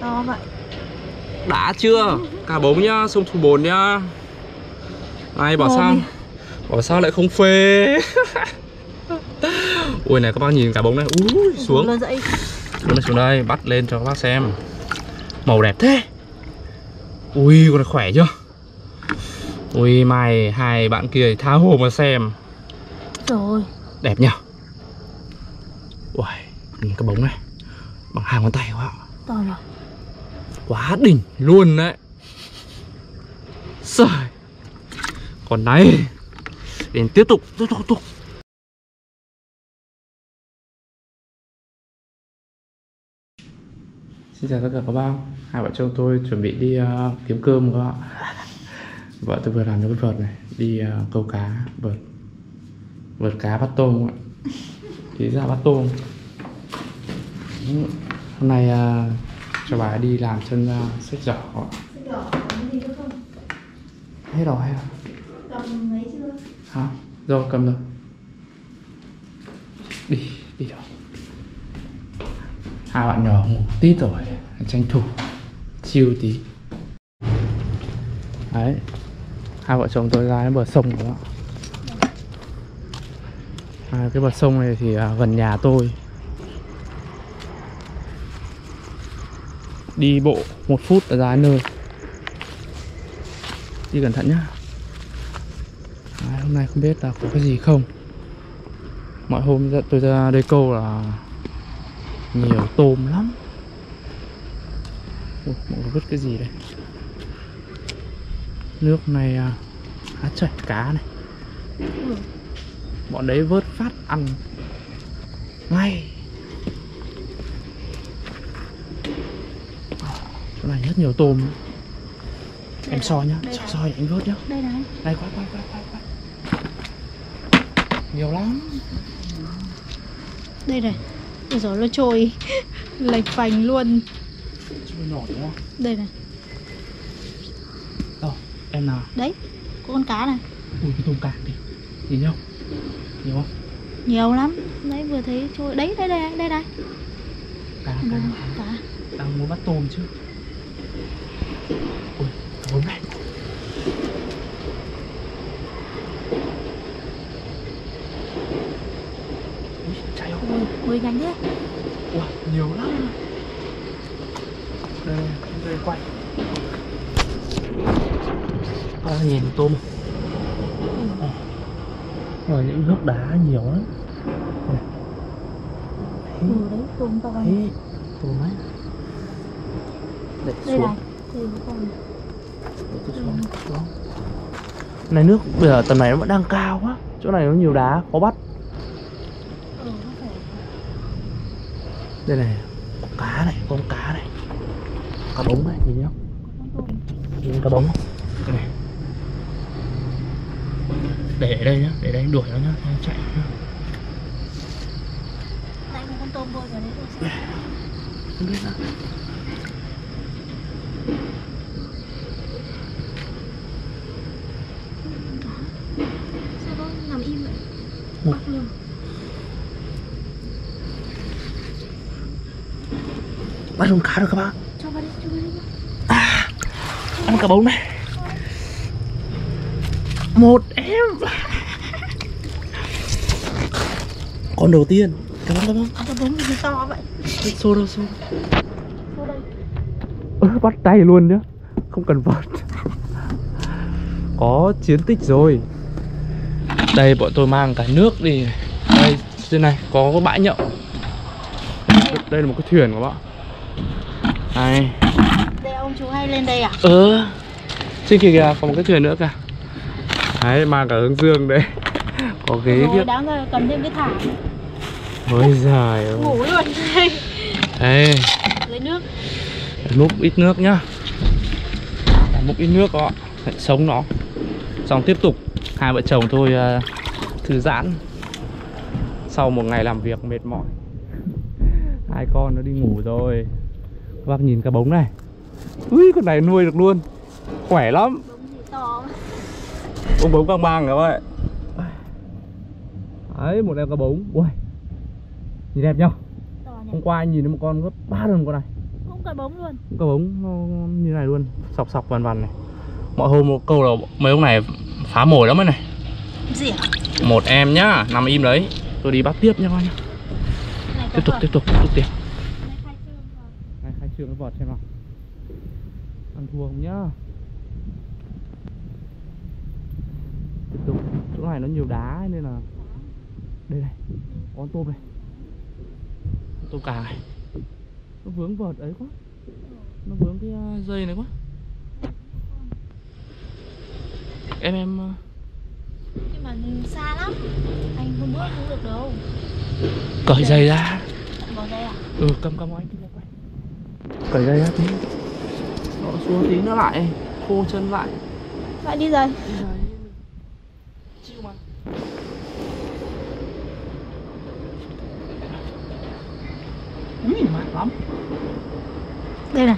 To vậy. Đã chưa? Cá bống nhá, sông Thu Bồn nhá. Ai bảo sao? Bảo sao lại không phê? Ui này các bác nhìn cá bống này. Ui xuống. Xuống đây, bắt lên cho các bác xem. Màu đẹp thế. Ui con này khỏe chưa? Ui mai hai bạn kia tha hồ mà xem. Rồi. Đẹp nhỉ? Ui, nhìn cái bóng này. Bằng hai ngón tay các bạn. To nhỉ? Quá đỉnh luôn đấy. Rồi. Còn này đến tiếp tục. Xin chào tất cả các bạn. Hai vợ chồng tôi chuẩn bị đi kiếm cơm các bạn. Vợ tôi vừa làm những cái vợt này, đi câu cá, vợt cá bắt tôm ạ. Thì ra bắt tôm. Hôm nay cho bà đi làm chân sách giỏ. Sách giỏ có gì nữa không? Hết rồi hay không? Cầm mấy chưa? Hả? Rồi cầm rồi. Đi rồi. Hai bạn nhỏ ngủ tí rồi, tranh thủ chiêu tí. Đấy, hai vợ chồng tôi ra đến bờ sông các bạn. Cái bờ sông này thì gần nhà tôi. Đi bộ 1 phút là ra đến nơi. Đi cẩn thận nhá. Đấy, hôm nay không biết là có cái gì không. Mọi hôm tôi ra đây câu là nhiều tôm lắm. Ủa, mọi người vứt cái gì đây? Nước này á chảy cá này. Bọn đấy vớt phát ăn ngay. Chỗ này rất nhiều tôm. Em soi nhá, soi anh vớt nhá. Đây này. Đây quay. Nhiều lắm. Đây này. Ôi giời, nó trôi lệch phành luôn. Trôi nổi đúng không? Đây này. Đâu, em nào? Đấy, có con cá này. Ui, cái tôm càng kìa. Nhìn không? Nhiều không? Nhiều lắm. Đấy, vừa thấy trôi. Đấy, đây. Cá. Đang muốn bắt tôm chứ. Ui, cá bống này. Ui, nhanh thế. Ui, nhiều lắm. Đây, quay. Các bạn nhìn tôm. Rồi những gốc đá nhiều lắm. Đấy, tôm to. Đấy, tôm ấy. Để xuống. Đây này. Này nước bây giờ tầm này nó vẫn đang cao quá. Chỗ này nó nhiều đá, khó bắt. Đây này, con cá này. Cá bống này, nhìn không? Nhìn cá bống không? Cái này. Để ở đây nhá, để đây anh đuổi nó nhá, nó chạy nhá. Lại có con tôm bơi vào đấy rồi. Không biết sao. Sao nó nằm im vậy? Bắt luôn. Bắt luôn cá rồi các bạn. Cho vào đi, à, ăn cá bống này. Một em. Con đầu tiên. Cá bống gì to vậy? Xô đâu xô. Xô đây. Bắt tay luôn nhá, không cần vợt. Có chiến tích rồi. Đây bọn tôi mang cả nước đi. Đây trên này có cái bãi nhậu. Đây là một cái thuyền các bạn. Đây. Đây ông chú hay lên đây à? Trên kia kìa, có một cái thuyền nữa kìa. Đấy, mang cả hướng dương đấy. Có ghế biết. Rồi, đáng rồi, cầm thêm cái thảm. Ôi giời ơi. Ngủ luôn đây. Đây. Lấy nước. múc ít nước nhá, múc ít nước đó, phải sống nó, xong tiếp tục hai vợ chồng thôi thư giãn sau một ngày làm việc mệt mỏi. Hai con nó đi ngủ rồi. Các bác nhìn cá bống này, ui con này nuôi được luôn, khỏe lắm. Bống căng bang các bạn. Đấy, một em cá bống, ui nhìn đẹp nhau. Hôm qua anh nhìn thấy một con gấp 3 lần con này. Cũng cá bống luôn. Cá bống nó như này luôn, sọc sọc vằn vằn này. Mọi hôm một câu là mấy ông này phá mồi lắm ấy này. Gì hả? Một em nhá, nằm im đấy. Tôi đi bắt tiếp nha con nhá. Tiếp tục. Này khai trương cái vợt xem nào. Ăn thua không nhá. Tiếp tục. Chỗ này nó nhiều đá nên là đây này. Con tôm này. Tôm cá này. Nó vướng vợt ấy quá. Nó vướng cái dây này quá. Em nhưng mà xa lắm. Anh không bước cũng được đâu. Cởi dây ra. Bỏ dây à? Ừ, cầm anh. Cởi dây ra tí. Nó xuống tí nữa lại. Khô chân lại. Lại đi dây. Chịu mà. Úi, mạnh lắm. Đây này,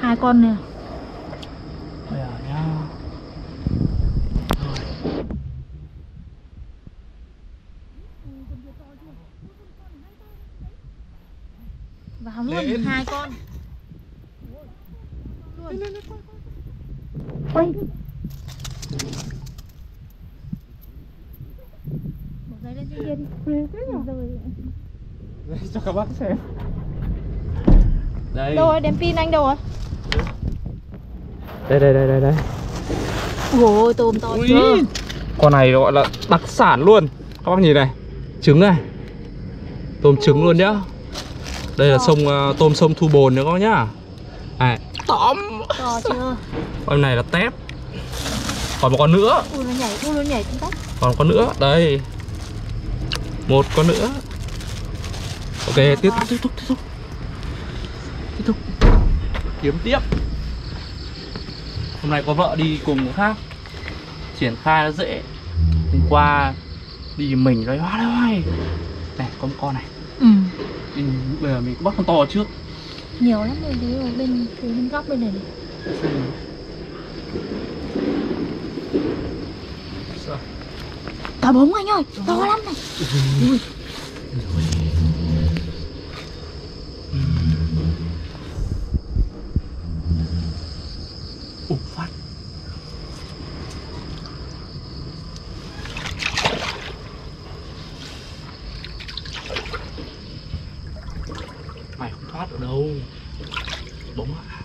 hai con này. Bây giờ nhá. Vào luôn, lên. Hai con. Quay. Bỏ giấy lên trên kia đi. Rồi. Cho các bác xem. Đây. Đâu rồi, đèn pin anh đâu rồi? Đây. Ôi, tôm to chưa. Con này gọi là đặc sản luôn. Các bác nhìn này, trứng này. Tôm trứng luôn nhá. Đây là sông tôm sông Thu Bồn nữa các bác nhá. À, tóm. To chưa? Con này là tép. Còn một con nữa. Nó nhảy trên tóc. Còn con nữa, đây. Một con nữa. Ok, tiếp tục. Kiếm tiếp. Hôm nay có vợ đi cùng một khác. Triển khai nó dễ. Hôm qua đi mình nói hoa đấy. Này có một con này. Ừ. Bây giờ mình cũng bắt con to trước. Nhiều lắm rồi đấy, ở bên góc bên này. Cá bống anh ơi, to lắm này. Ui. Mày không thoát được đâu. Bỗng à.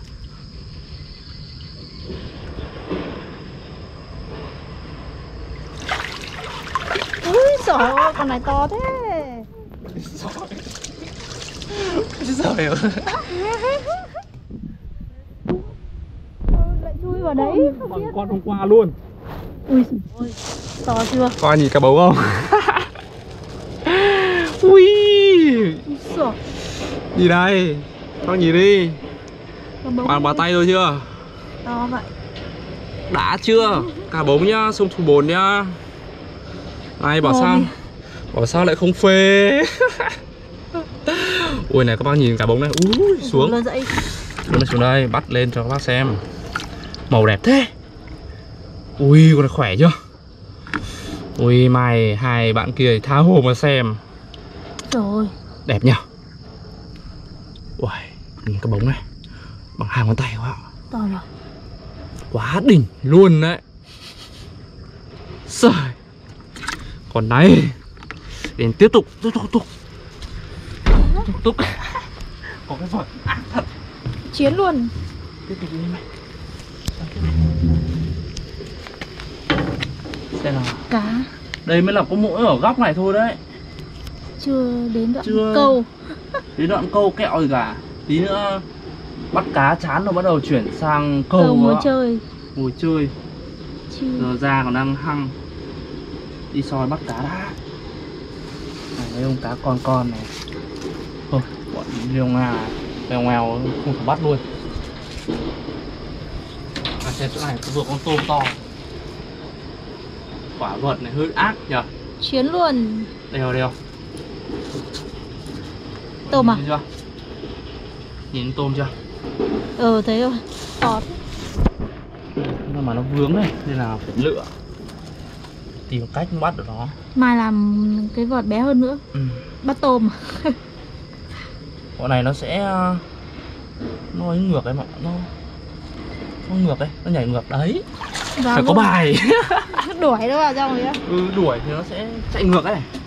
Úi giời ơi, con này to thế. Giời ơi. Lại chui vào đấy. Còn con hôm qua luôn. Ui giời ơi. To chưa? Coi nhìn cá bấu không? Ui. Úi gì đây, con gì đi, bạn bà tay rồi chưa? To vậy. Đã chưa, cá bống nhá, sông Thu Bồn nhá. Này bảo sao lại không phê. Ui này các bác nhìn cá bống này, ui xuống đây bắt lên cho các bác xem, màu đẹp thế. Ui con này khỏe chưa? Ui mai hai bạn kia tha hồ mà xem. Trời đẹp nhỉ. Uầy, nhìn cái bóng này bằng hai ngón tay quá. To rồi. Quá đỉnh luôn đấy. Trời. Còn này đến tiếp tục. Có cái vợt ác thật. Chiến luôn. Tiếp tục đi mày. Xem nào. Cá. Đây mới là có mỗi ở góc này thôi đấy. Chưa đến đoạn câu. Đến đoạn câu kẹo rồi cả. Tí nữa bắt cá chán rồi bắt đầu chuyển sang câu mồi chơi. Giờ ra còn đang hăng. Đi soi bắt cá đã. Này mấy ông cá con này. Thôi bọn leo ngao không phải bắt luôn. Cái chỗ này ruột con tôm to. Quả vợt này hơi ác nhỉ. Chiến luôn. Đều đều. Tôm à? Nhìn tôm chưa? Ừ thấy rồi. To. Nhưng mà nó vướng này nên là phải lựa. Tìm cách bắt được nó. Mai làm cái vợt bé hơn nữa. Ừ. Bắt tôm. Bọn này nó sẽ nó ấy ngược đấy mọi người. Nó ngược đấy, nó nhảy ngược đấy. Phải có bài. Đuổi nó vào trong đấy. Ừ, đuổi thì nó sẽ chạy ngược đấy.